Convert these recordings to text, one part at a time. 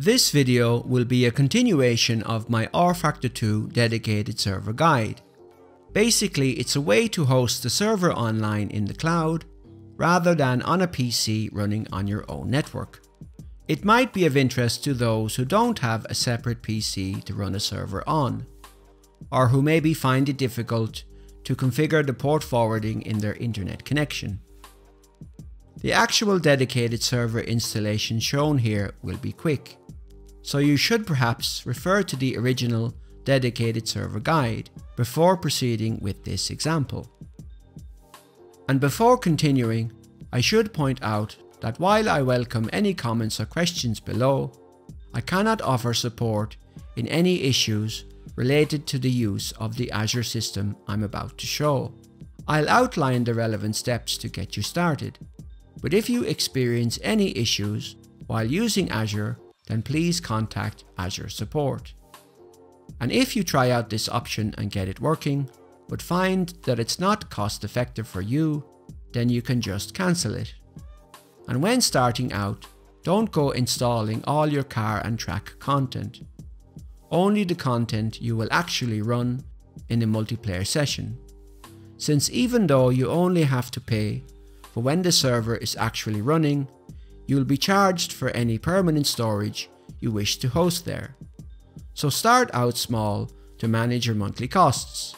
This video will be a continuation of my rFactor 2 dedicated server guide. Basically, it's a way to host the server online in the cloud, rather than on a PC running on your own network. It might be of interest to those who don't have a separate PC to run a server on, or who maybe find it difficult to configure the port forwarding in their internet connection. The actual dedicated server installation shown here will be quick, so you should perhaps refer to the original dedicated server guide before proceeding with this example. And before continuing, I should point out that while I welcome any comments or questions below, I cannot offer support in any issues related to the use of the Azure system I'm about to show. I'll outline the relevant steps to get you started. But if you experience any issues while using Azure, then please contact Azure support. And if you try out this option and get it working, but find that it's not cost effective for you, then you can just cancel it. And when starting out, don't go installing all your car and track content. Only the content you will actually run in a multiplayer session, since even though you only have to pay for when the server is actually running, you'll be charged for any permanent storage you wish to host there. So start out small to manage your monthly costs.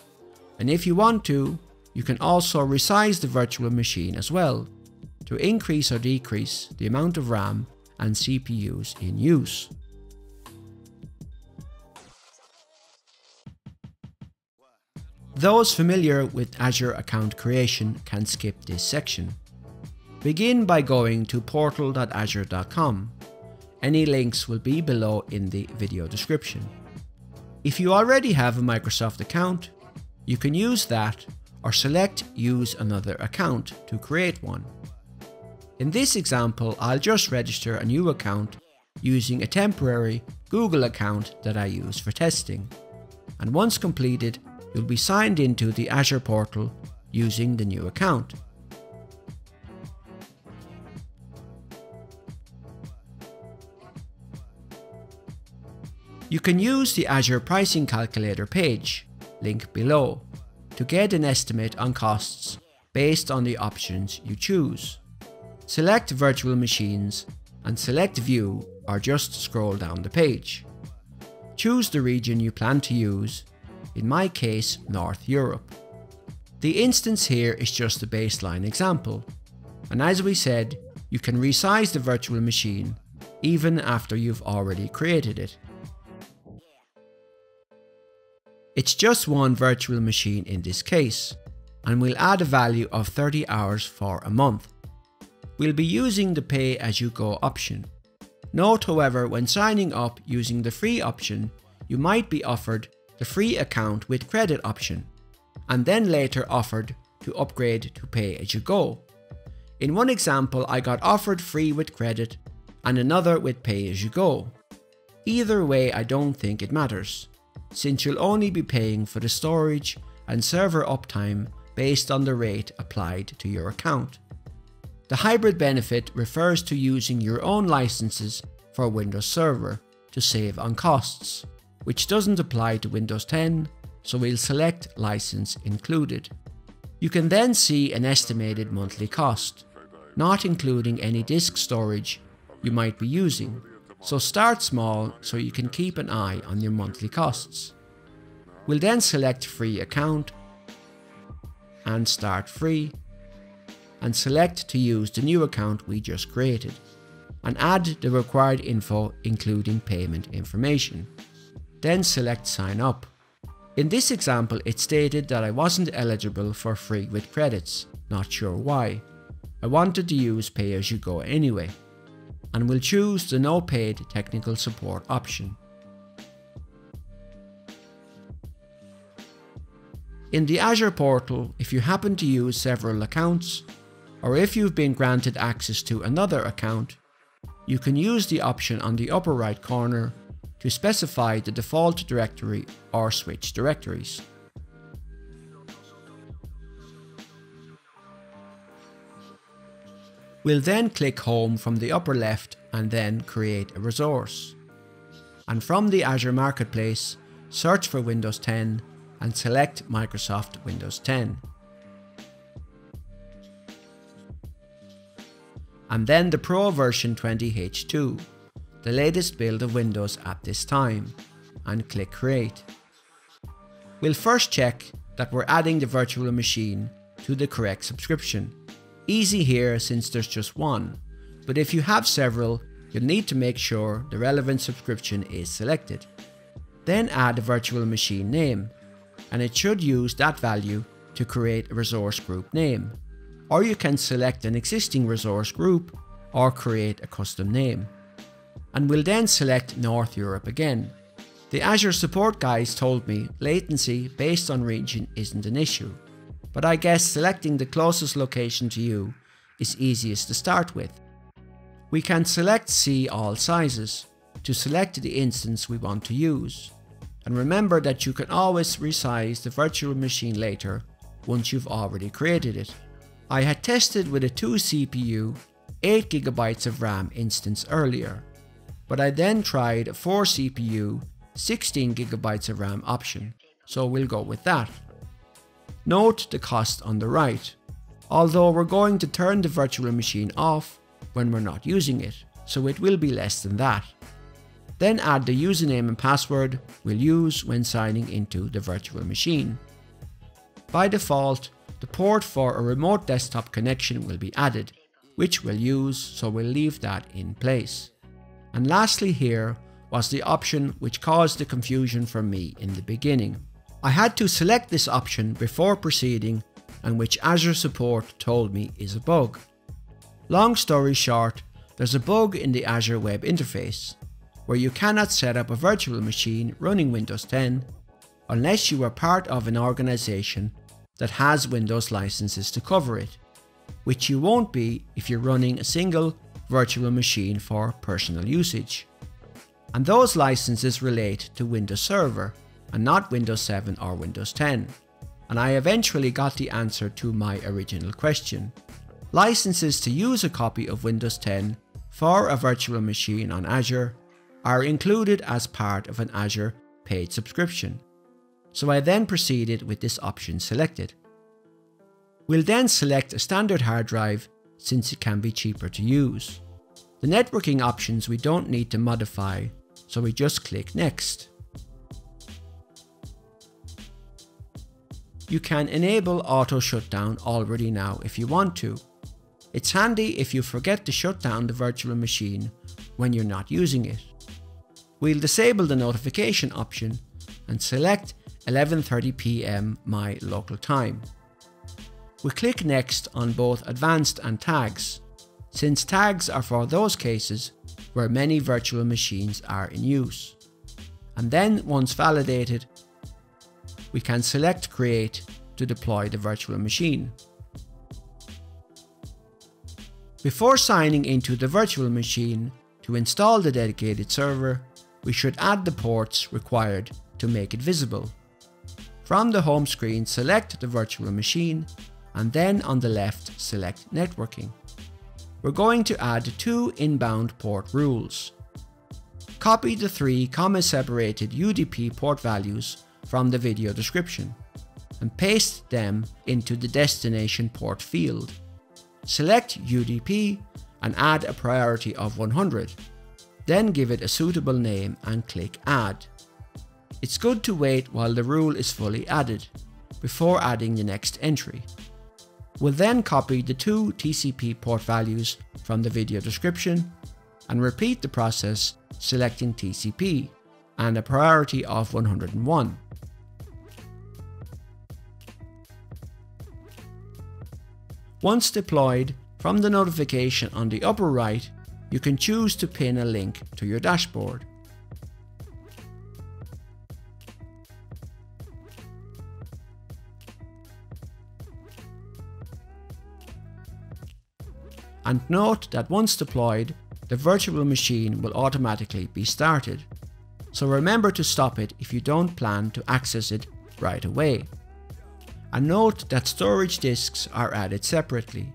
And if you want to, you can also resize the virtual machine as well to increase or decrease the amount of RAM and CPUs in use. Those familiar with Azure account creation can skip this section. Begin by going to portal.azure.com. Any links will be below in the video description. If you already have a Microsoft account, you can use that or select Use Another Account to create one. In this example, I'll just register a new account using a temporary Google account that I use for testing. And once completed, you'll be signed into the Azure portal using the new account. You can use the Azure pricing calculator page, link below, to get an estimate on costs based on the options you choose. Select virtual machines and select view, or just scroll down the page. Choose the region you plan to use, in my case, North Europe. The instance here is just a baseline example, and as we said, you can resize the virtual machine even after you've already created it. It's just one virtual machine in this case, and we'll add a value of 30 hours for a month. We'll be using the pay-as-you-go option. Note, however, when signing up using the free option, you might be offered the free account with credit option, and then later offered to upgrade to pay as you go. In one example, I got offered free with credit and another with pay as you go. Either way, I don't think it matters, since you'll only be paying for the storage and server uptime based on the rate applied to your account. The hybrid benefit refers to using your own licenses for Windows Server to save on costs, which doesn't apply to Windows 10, so we'll select License Included. You can then see an estimated monthly cost, not including any disk storage you might be using, so start small so you can keep an eye on your monthly costs. We'll then select Free Account and Start Free, and select to use the new account we just created, and add the required info including payment information. Then select Sign Up. In this example, it stated that I wasn't eligible for free with credits, not sure why. I wanted to use pay as you go anyway, and will choose the no paid technical support option. In the Azure portal, if you happen to use several accounts, or if you've been granted access to another account, you can use the option on the upper right corner to specify the default directory or switch directories. We'll then click Home from the upper left and then create a resource. and from the Azure Marketplace, search for Windows 10 and select Microsoft Windows 10. And then the Pro version 20H2, the latest build of Windows at this time, and click Create. We'll first check that we're adding the virtual machine to the correct subscription. Easy here since there's just one, but if you have several, you'll need to make sure the relevant subscription is selected. Then add a virtual machine name, and it should use that value to create a resource group name, or you can select an existing resource group or create a custom name. And we'll then select North Europe again. The Azure support guys told me latency based on region isn't an issue, but I guess selecting the closest location to you is easiest to start with. We can select See All Sizes to select the instance we want to use. And remember that you can always resize the virtual machine later once you've already created it. I had tested with a 2 CPU, 8 GB of RAM instance earlier, but I then tried a 4 CPU, 16 GB of RAM option, so we'll go with that. Note the cost on the right, although we're going to turn the virtual machine off when we're not using it, so it will be less than that. Then add the username and password we'll use when signing into the virtual machine. By default, the port for a remote desktop connection will be added, which we'll use, so we'll leave that in place. And lastly here was the option which caused the confusion for me in the beginning. I had to select this option before proceeding, and which Azure support told me is a bug. Long story short, there's a bug in the Azure web interface, where you cannot set up a virtual machine running Windows 10 unless you are part of an organization that has Windows licenses to cover it, which you won't be if you're running a single virtual machine for personal usage. And those licenses relate to Windows Server and not Windows 7 or Windows 10. And I eventually got the answer to my original question. Licenses to use a copy of Windows 10 for a virtual machine on Azure are included as part of an Azure paid subscription. So I then proceeded with this option selected. We'll then select a standard hard drive since it can be cheaper to use. The networking options we don't need to modify, so we just click Next. You can enable auto shutdown already now if you want to. It's handy if you forget to shut down the virtual machine when you're not using it. We'll disable the notification option and select 11:30 PM my local time. We click Next on both Advanced and Tags, since tags are for those cases where many virtual machines are in use. And then once validated, we can select Create to deploy the virtual machine. Before signing into the virtual machine to install the dedicated server, we should add the ports required to make it visible. From the home screen, select the virtual machine, and then on the left, select Networking. We're going to add 2 inbound port rules. Copy the 3 comma-separated UDP port values from the video description and paste them into the destination port field. Select UDP and add a priority of 100. Then give it a suitable name and click Add. It's good to wait while the rule is fully added before adding the next entry. We'll then copy the 2 TCP port values from the video description and repeat the process, selecting TCP and a priority of 101. Once deployed, from the notification on the upper right, you can choose to pin a link to your dashboard. And note that once deployed, the virtual machine will automatically be started. So remember to stop it if you don't plan to access it right away. And note that storage disks are added separately.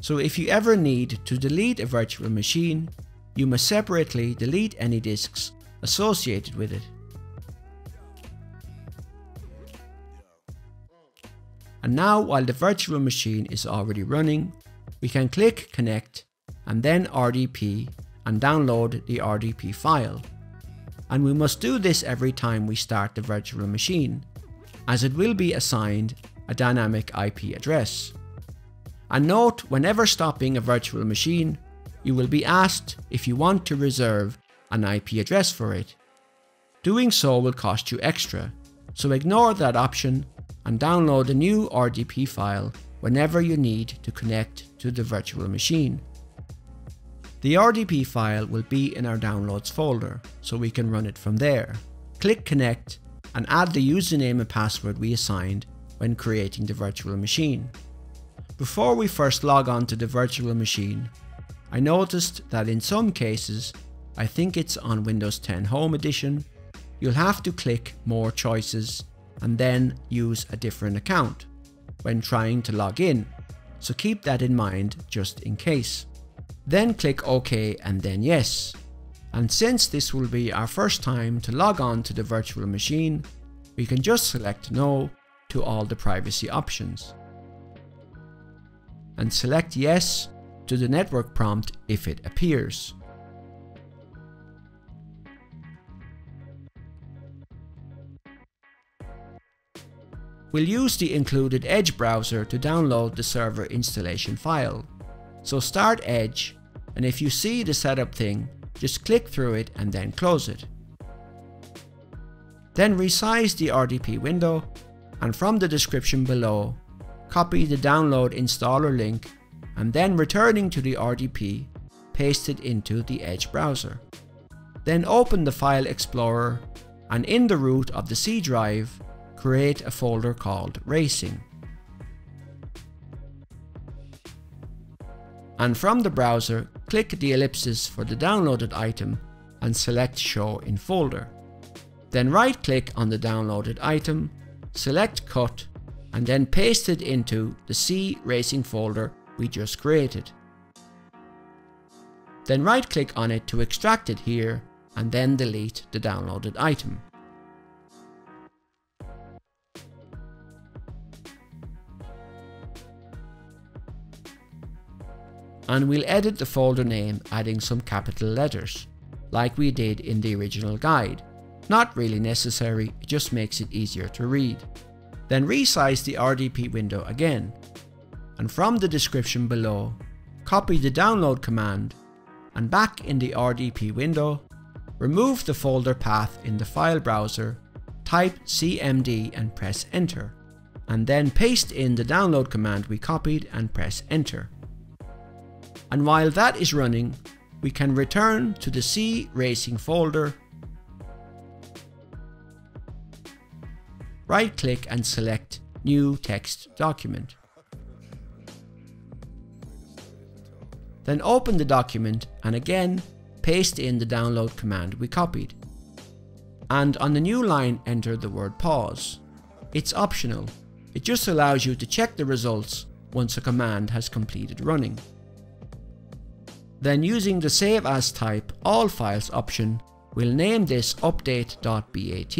So if you ever need to delete a virtual machine, you must separately delete any disks associated with it. And now, while the virtual machine is already running, we can click Connect and then RDP and download the RDP file. And we must do this every time we start the virtual machine, as it will be assigned a dynamic IP address. And note, whenever stopping a virtual machine, you will be asked if you want to reserve an IP address for it. Doing so will cost you extra, so ignore that option and download a new RDP file whenever you need to connect to the virtual machine. The RDP file will be in our downloads folder, so we can run it from there. Click Connect and add the username and password we assigned when creating the virtual machine. Before we first log on to the virtual machine, I noticed that in some cases, I think it's on Windows 10 Home Edition, you'll have to click More Choices and then use a different account when trying to log in, so keep that in mind just in case. Then click OK and then Yes. And since this will be our first time to log on to the virtual machine, we can just select No to all the privacy options. And select Yes to the network prompt if it appears. We'll use the included Edge browser to download the server installation file. So start Edge, and if you see the setup thing, just click through it and then close it. Then resize the RDP window, and from the description below, copy the download installer link, and then returning to the RDP, paste it into the Edge browser. Then open the File Explorer, and in the root of the C drive, create a folder called Racing. And from the browser, click the ellipsis for the downloaded item and select Show in Folder. Then right-click on the downloaded item, select Cut, and then paste it into the C Racing folder we just created. Then right-click on it to extract it here, and then delete the downloaded item. And we'll edit the folder name, adding some capital letters, like we did in the original guide. Not really necessary, it just makes it easier to read. Then resize the RDP window again. And from the description below, copy the download command, and back in the RDP window, remove the folder path in the file browser, type CMD and press enter, and then paste in the download command we copied and press enter. And while that is running, we can return to the C Racing folder, right-click and select New Text Document. Then open the document and again, paste in the download command we copied. And on the new line, enter the word pause. It's optional. It just allows you to check the results once a command has completed running. Then using the Save As Type All Files option, we'll name this update.bat.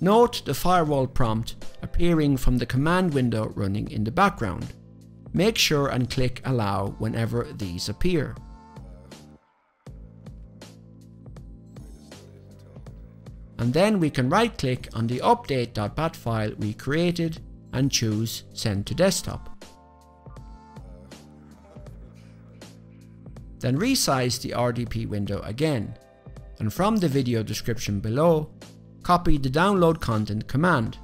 Note the firewall prompt appearing from the command window running in the background. Make sure and click Allow whenever these appear. And then we can right-click on the update.bat file we created and choose Send to Desktop. Then resize the RDP window again, and from the video description below, copy the download content command.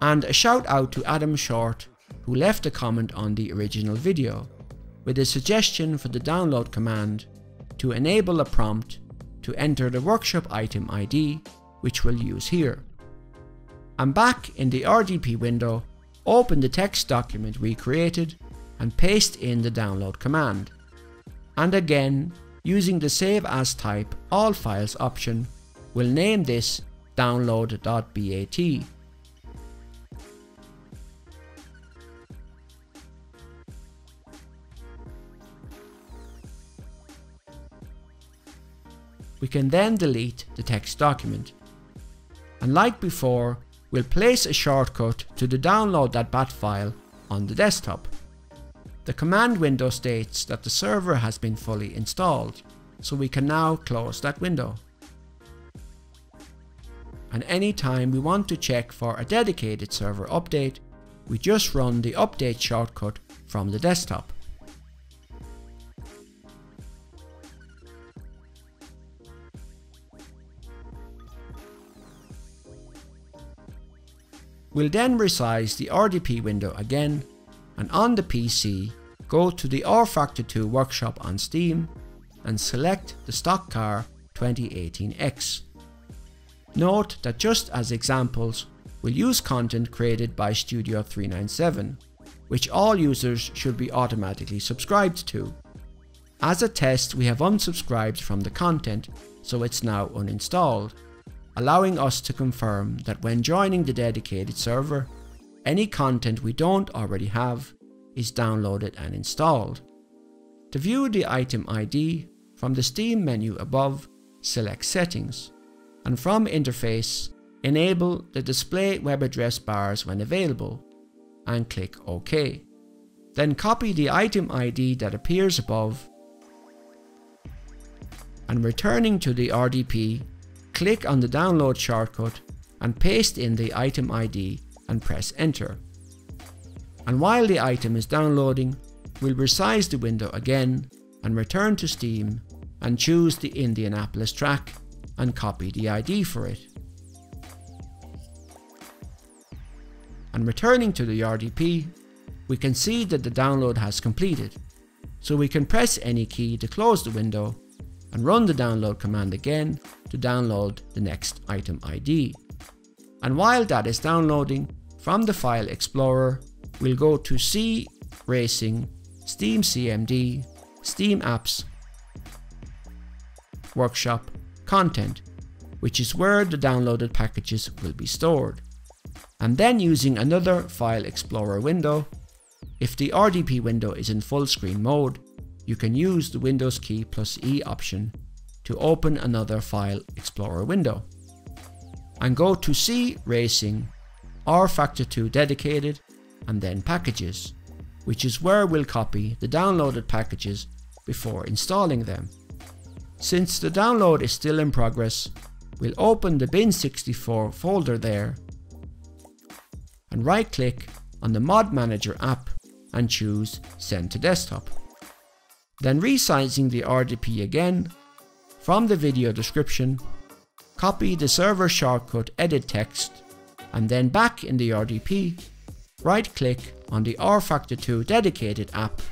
And a shout out to Adam Short, who left a comment on the original video, with a suggestion for the download command to enable a prompt to enter the workshop item ID, which we'll use here. And back in the RDP window, open the text document we created and paste in the download command. And again, using the Save As Type All Files option, we'll name this download.bat. we can then delete the text document. And like before, we'll place a shortcut to the download.bat file on the desktop. The command window states that the server has been fully installed, so we can now close that window. And anytime we want to check for a dedicated server update, we just run the update shortcut from the desktop. We'll then resize the RDP window again, and on the PC, go to the rFactor 2 workshop on Steam and select the stock car 2018X. Note that just as examples, we'll use content created by Studio 397, which all users should be automatically subscribed to. As a test, we have unsubscribed from the content, so it's now uninstalled, allowing us to confirm that when joining the dedicated server, any content we don't already have is downloaded and installed. To view the item ID, from the Steam menu above, select Settings, and from Interface, enable the Display Web Address Bars when available, and click OK. Then copy the item ID that appears above, and returning to the RDP, click on the download shortcut and paste in the item ID and press enter. And while the item is downloading, we'll resize the window again and return to Steam and choose the Indianapolis track and copy the ID for it. And returning to the RDP, we can see that the download has completed, so we can press any key to close the window and run the download command again to download the next item ID. And while that is downloading, from the File Explorer, we'll go to C, Racing, Steam CMD, Steam Apps, Workshop, Content, which is where the downloaded packages will be stored. And then using another File Explorer window, if the RDP window is in full screen mode, you can use the Windows key plus E option to open another File Explorer window. And go to C, Racing, rFactor 2 Dedicated, and then Packages, which is where we'll copy the downloaded packages before installing them. Since the download is still in progress, we'll open the bin64 folder there, and right-click on the Mod Manager app and choose Send to Desktop. Then resizing the RDP again, from the video description, copy the server shortcut edit text, and then back in the RDP, right-click on the rFactor 2 dedicated app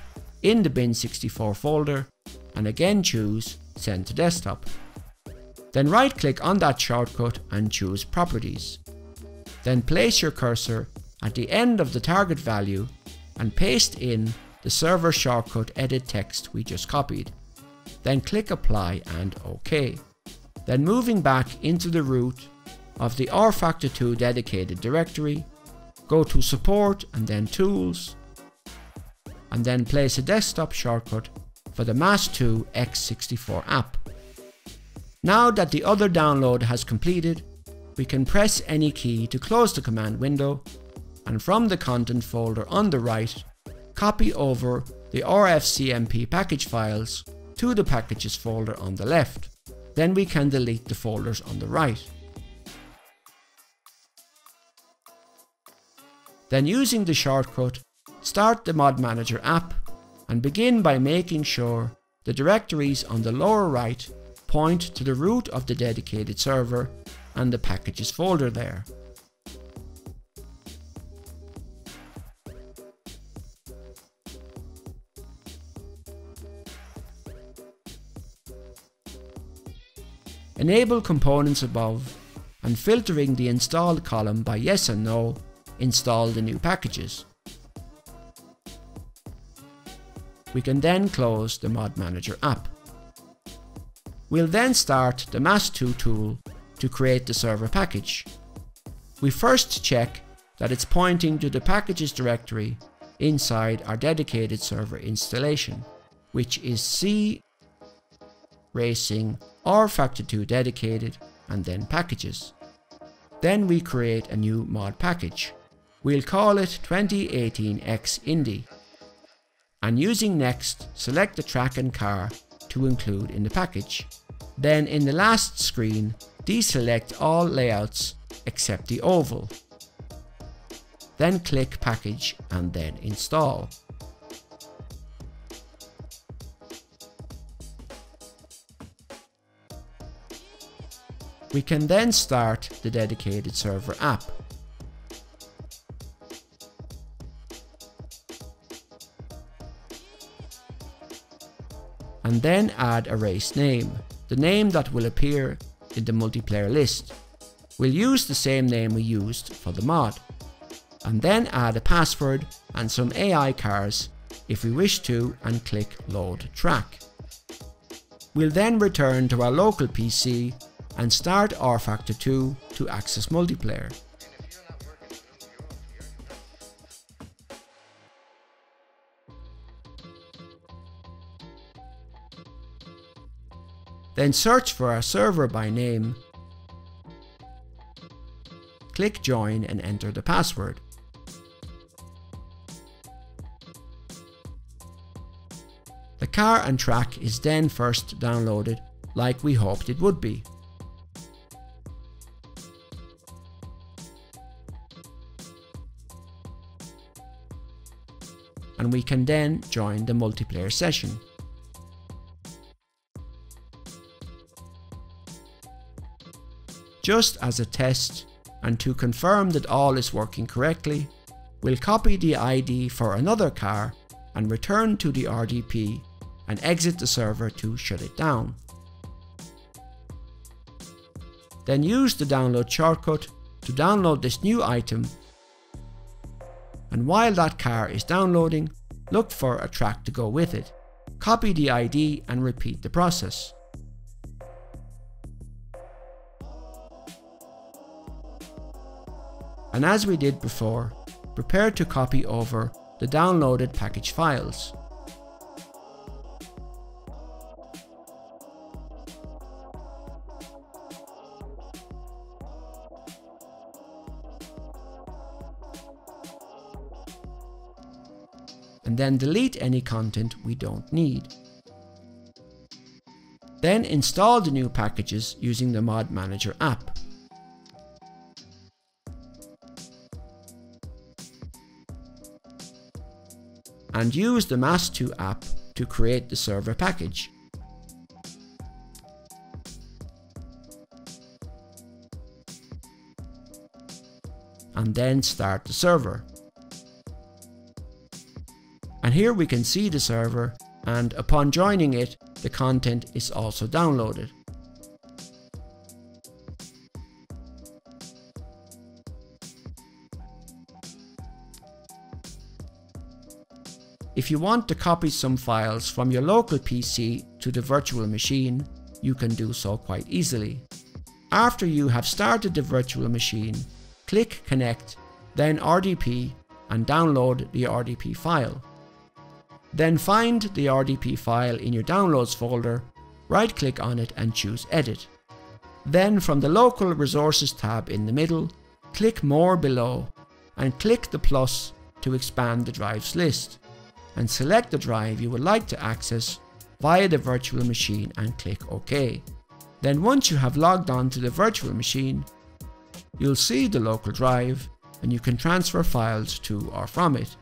in the bin64 folder, and again choose Send to Desktop. Then right-click on that shortcut and choose Properties. Then place your cursor at the end of the target value and paste in the server shortcut edit text we just copied. Then click Apply and OK. Then moving back into the root of the rFactor 2 dedicated directory, go to Support and then Tools, and then place a desktop shortcut for the Mass2 x64 app. Now that the other download has completed, we can press any key to close the command window, and from the content folder on the right, copy over the RFCMP package files to the Packages folder on the left. Then we can delete the folders on the right. Then using the shortcut, start the Mod Manager app and begin by making sure the directories on the lower right point to the root of the dedicated server and the Packages folder there. Enable components above and filtering the installed column by yes and no, install the new packages. We can then close the Mod Manager app. We'll then start the Mass2 tool to create the server package. We first check that it's pointing to the packages directory inside our dedicated server installation, which is C racing, rFactor 2 dedicated, and then packages. Then we create a new mod package. We'll call it 2018X Indy. And using next, select the track and car to include in the package. Then in the last screen, deselect all layouts except the oval. Then click package and then install. We can then start the dedicated server app. And then add a race name, the name that will appear in the multiplayer list. We'll use the same name we used for the mod. And then add a password and some AI cars if we wish to and click load track. We'll then return to our local PC and start rFactor 2 to access multiplayer. Then search for our server by name, click join and enter the password. The car and track is then first downloaded like we hoped it would be. And we can then join the multiplayer session. Just as a test, and to confirm that all is working correctly, we'll copy the ID for another car and return to the RDP and exit the server to shut it down. Then use the download shortcut to download this new item, and while that car is downloading, look for a track to go with it. Copy the ID and repeat the process. And as we did before, prepare to copy over the downloaded package files. And then delete any content we don't need. Then install the new packages using the Mod Manager app. And use the Mass2 app to create the server package. And then start the server. And here we can see the server, and upon joining it, the content is also downloaded. If you want to copy some files from your local PC to the virtual machine, you can do so quite easily. After you have started the virtual machine, click Connect, then RDP, and download the RDP file. Then find the RDP file in your Downloads folder, right-click on it and choose Edit. Then from the Local Resources tab in the middle, click More below and click the plus to expand the drives list. And select the drive you would like to access via the virtual machine and click OK. Then once you have logged on to the virtual machine, you'll see the local drive and you can transfer files to or from it.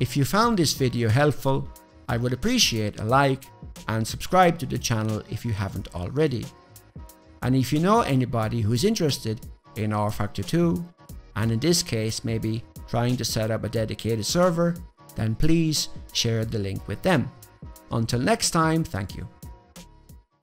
If you found this video helpful, I would appreciate a like and subscribe to the channel if you haven't already. And if you know anybody who's interested in rFactor 2, and in this case maybe trying to set up a dedicated server, then please share the link with them. Until next time, thank you.